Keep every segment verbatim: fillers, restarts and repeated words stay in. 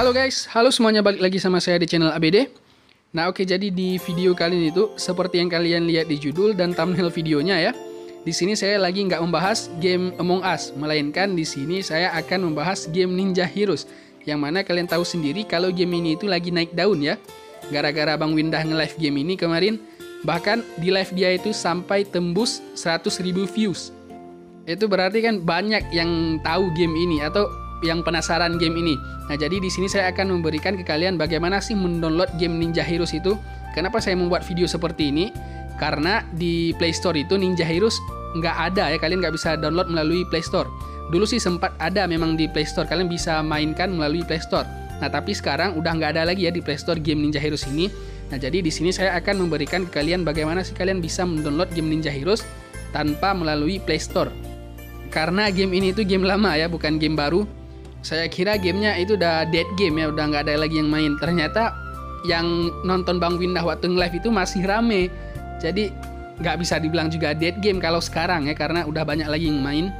Halo guys, halo semuanya, balik lagi sama saya di channel A B D. Nah oke, jadi di video kali ini tuh seperti yang kalian lihat di judul dan thumbnail videonya ya. Di sini saya lagi nggak membahas game Among Us, melainkan di sini saya akan membahas game Ninja Heroes, yang mana kalian tahu sendiri kalau game ini itu lagi naik daun ya. Gara-gara Bang Windah nge-live game ini kemarin, bahkan di live dia itu sampai tembus seratus ribu views. Itu berarti kan banyak yang tahu game ini atau yang penasaran game ini. Nah, jadi di sini saya akan memberikan ke kalian bagaimana sih mendownload game Ninja Heroes itu. Kenapa saya membuat video seperti ini? Karena di Play Store itu Ninja Heroes nggak ada ya, kalian nggak bisa download melalui Play Store. Dulu sih sempat ada memang di Play Store, kalian bisa mainkan melalui Play Store. Nah, tapi sekarang udah nggak ada lagi ya di Play Store game Ninja Heroes ini. Nah, jadi di sini saya akan memberikan ke kalian bagaimana sih kalian bisa mendownload game Ninja Heroes tanpa melalui Play Store. Karena game ini itu game lama ya, bukan game baru. Saya kira gamenya itu udah dead game ya, udah nggak ada lagi yang main. Ternyata yang nonton Bang Windah waktu live itu masih rame. Jadi nggak bisa dibilang juga dead game kalau sekarang ya, karena udah banyak lagi yang main.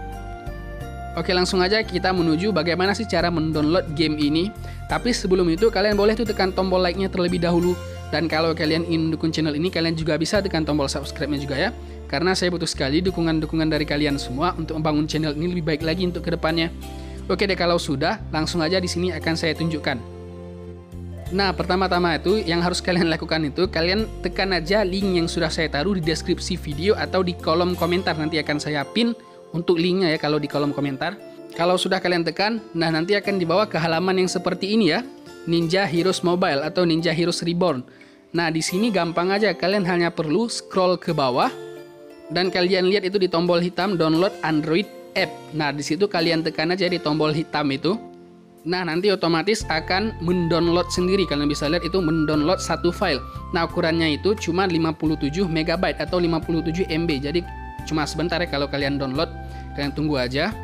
Oke, langsung aja kita menuju bagaimana sih cara mendownload game ini. Tapi sebelum itu kalian boleh tuh tekan tombol like-nya terlebih dahulu. Dan kalau kalian ingin mendukung channel ini, kalian juga bisa tekan tombol subscribe-nya juga ya. Karena saya butuh sekali dukungan-dukungan dari kalian semua untuk membangun channel ini lebih baik lagi untuk kedepannya. Oke deh, kalau sudah, langsung aja di sini akan saya tunjukkan. Nah, pertama-tama itu yang harus kalian lakukan itu kalian tekan aja link yang sudah saya taruh di deskripsi video atau di kolom komentar, nanti akan saya pin untuk linknya ya kalau di kolom komentar. Kalau sudah kalian tekan, nah nanti akan dibawa ke halaman yang seperti ini ya, Ninja Heroes Mobile atau Ninja Heroes Reborn. Nah, di sini gampang aja, kalian hanya perlu scroll ke bawah dan kalian lihat itu di tombol hitam download Android app. Nah, disitu kalian tekan aja di tombol hitam itu. Nah, nanti otomatis akan mendownload sendiri. Kalian bisa lihat itu mendownload satu file. Nah, ukurannya itu cuma lima puluh tujuh megabyte atau lima puluh tujuh M B. Jadi cuma sebentar ya kalau kalian download. Kalian tunggu aja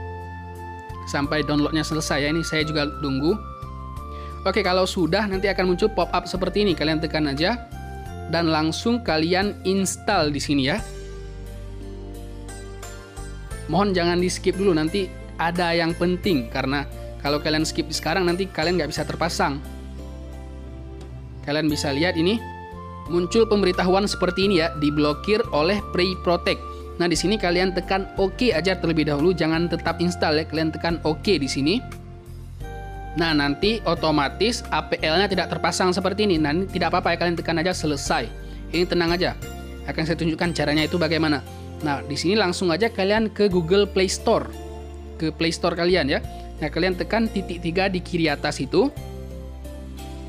sampai downloadnya selesai ya. Ini saya juga tunggu. Oke, kalau sudah nanti akan muncul pop up seperti ini. Kalian tekan aja dan langsung kalian install di sini ya. Mohon jangan di skip dulu, nanti ada yang penting, karena kalau kalian skip sekarang nanti kalian nggak bisa terpasang. Kalian bisa lihat ini muncul pemberitahuan seperti ini ya, diblokir oleh Play Protect. Nah, di sini kalian tekan OK aja terlebih dahulu, jangan tetap install ya, kalian tekan OK di sini. Nah, nanti otomatis A P L-nya tidak terpasang seperti ini. Nah, ini tidak apa-apa ya, kalian tekan aja selesai. Ini tenang aja, akan saya tunjukkan caranya itu bagaimana. Nah, di sini langsung aja kalian ke Google Play Store, ke Play Store kalian ya. Nah, kalian tekan titik tiga di kiri atas itu,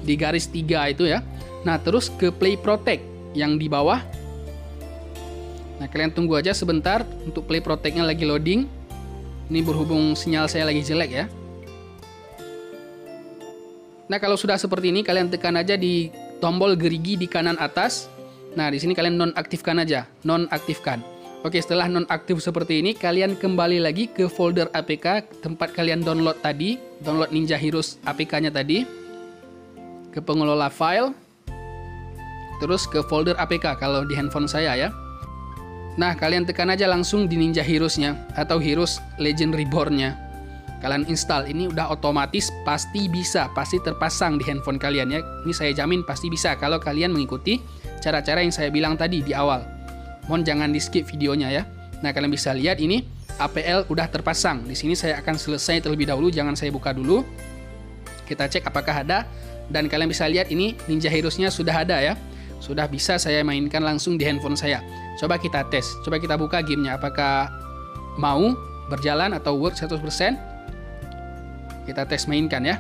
di garis tiga itu ya. Nah, terus ke Play Protect yang di bawah. Nah, kalian tunggu aja sebentar untuk Play Protect-nya lagi loading. Ini berhubung sinyal saya lagi jelek ya. Nah, kalau sudah seperti ini kalian tekan aja di tombol gerigi di kanan atas. Nah, di sini kalian nonaktifkan aja, nonaktifkan. Oke, setelah nonaktif seperti ini, kalian kembali lagi ke folder A P K tempat kalian download tadi, download Ninja Heroes A P K-nya tadi, ke pengelola file, terus ke folder A P K kalau di handphone saya ya. Nah, kalian tekan aja langsung di Ninja Heroes-nya atau Heroes Legend Reborn-nya. Kalian install, ini udah otomatis pasti bisa, pasti terpasang di handphone kalian ya. Ini saya jamin pasti bisa kalau kalian mengikuti cara-cara yang saya bilang tadi di awal. Mohon jangan di skip videonya ya. Nah, kalian bisa lihat ini A P L udah terpasang. Di sini saya akan selesai terlebih dahulu, jangan saya buka dulu. Kita cek apakah ada, dan kalian bisa lihat ini Ninja Heroes-nya sudah ada ya. Sudah bisa saya mainkan langsung di handphone saya. Coba kita tes, coba kita buka gamenya apakah mau berjalan atau work seratus persen. Kita tes mainkan ya.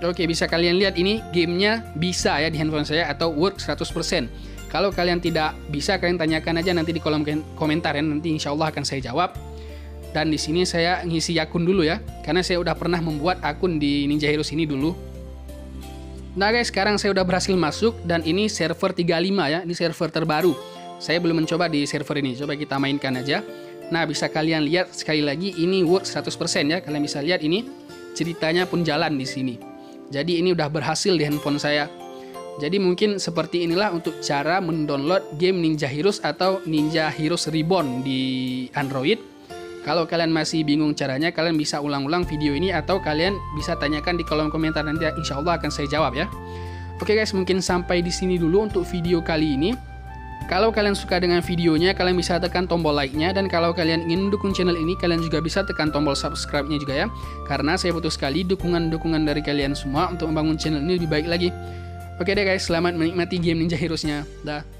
Oke, bisa kalian lihat ini gamenya bisa ya di handphone saya atau work seratus persen. Kalau kalian tidak bisa, kalian tanyakan aja nanti di kolom komentar ya, nanti insya Allah akan saya jawab. Dan di sini saya ngisi akun dulu ya, karena saya udah pernah membuat akun di Ninja Heroes ini dulu. Nah guys, sekarang saya udah berhasil masuk dan ini server tiga puluh lima ya, ini server terbaru. Saya belum mencoba di server ini, coba kita mainkan aja. Nah, bisa kalian lihat sekali lagi ini work seratus persen ya, kalian bisa lihat ini ceritanya pun jalan di sini. Jadi ini udah berhasil di handphone saya. Jadi mungkin seperti inilah untuk cara mendownload game Ninja Heroes atau Ninja Heroes Reborn di Android. Kalau kalian masih bingung caranya, kalian bisa ulang-ulang video ini atau kalian bisa tanyakan di kolom komentar, nanti insya Allah akan saya jawab ya. Oke guys, mungkin sampai di sini dulu untuk video kali ini. Kalau kalian suka dengan videonya, kalian bisa tekan tombol like-nya, dan kalau kalian ingin mendukung channel ini, kalian juga bisa tekan tombol subscribe-nya juga ya. Karena saya butuh sekali dukungan-dukungan dari kalian semua untuk membangun channel ini lebih baik lagi. Oke deh guys, selamat menikmati game Ninja Heroes-nya. Dah.